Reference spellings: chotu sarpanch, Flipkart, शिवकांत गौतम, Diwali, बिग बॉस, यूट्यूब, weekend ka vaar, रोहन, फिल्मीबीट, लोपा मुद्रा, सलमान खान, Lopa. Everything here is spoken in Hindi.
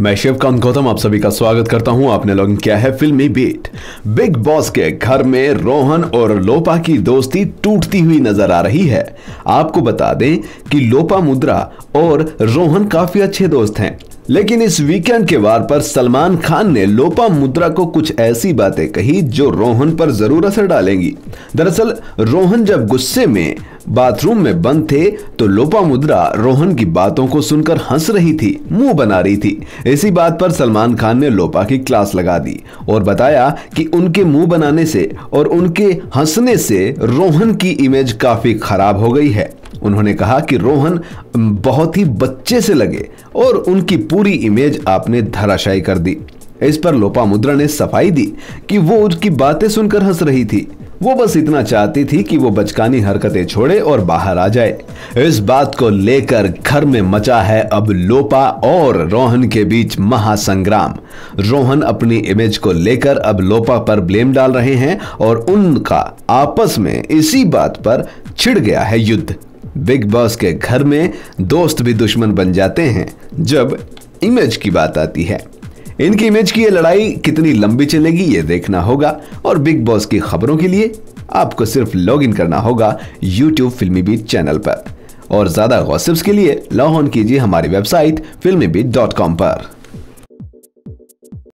मैं शिवकांत गौतम आप सभी का स्वागत करता हूं। आपने लॉग इन किया है फिल्मीबीट। बिग बॉस के घर में रोहन और लोपा की दोस्ती टूटती हुई नजर आ रही है। आपको बता दें कि लोपा मुद्रा और रोहन काफी अच्छे दोस्त हैं, लेकिन इस वीकेंड के वार पर सलमान खान ने लोपा मुद्रा को कुछ ऐसी बातें कही जो रोहन पर जरूर असर डालेंगी। दरअसल रोहन जब गुस्से में बाथरूम में बंद थे तो लोपा मुद्रा रोहन की बातों को सुनकर हंस रही थी, मुंह बना रही थी। इसी बात पर सलमान खान ने लोपा की क्लास लगा दी और बताया कि उनके मुंह बनाने से और उनके हंसने से रोहन की इमेज काफी खराब हो गई है। उन्होंने कहा कि रोहन बहुत ही बच्चे से लगे और उनकी पूरी इमेज आपने धराशायी कर दी। इस पर लोपा मुद्रा ने सफाई दी कि वो उसकी बातें सुनकर हंस रही थी, वो बस इतना चाहती थी कि वो बचकानी हरकतें छोड़े और बाहर आ जाए। इस बात को लेकर घर में मचा है अब लोपा और रोहन के बीच महासंग्राम। रोहन अपनी इमेज को लेकर अब लोपा पर ब्लेम डाल रहे हैं और उनका आपस में इसी बात पर छिड़ गया है युद्ध। बिग बॉस के घर में दोस्त भी दुश्मन बन जाते हैं जब इमेज की बात आती है। इनकी इमेज की ये लड़ाई कितनी लंबी चलेगी ये देखना होगा। और बिग बॉस की खबरों के लिए आपको सिर्फ लॉग इन करना होगा यूट्यूब फिल्मीबीट चैनल पर, और ज़्यादा गॉसिप्स के लिए लॉग ऑन कीजिए हमारी वेबसाइट फिल्मीबीट.com पर।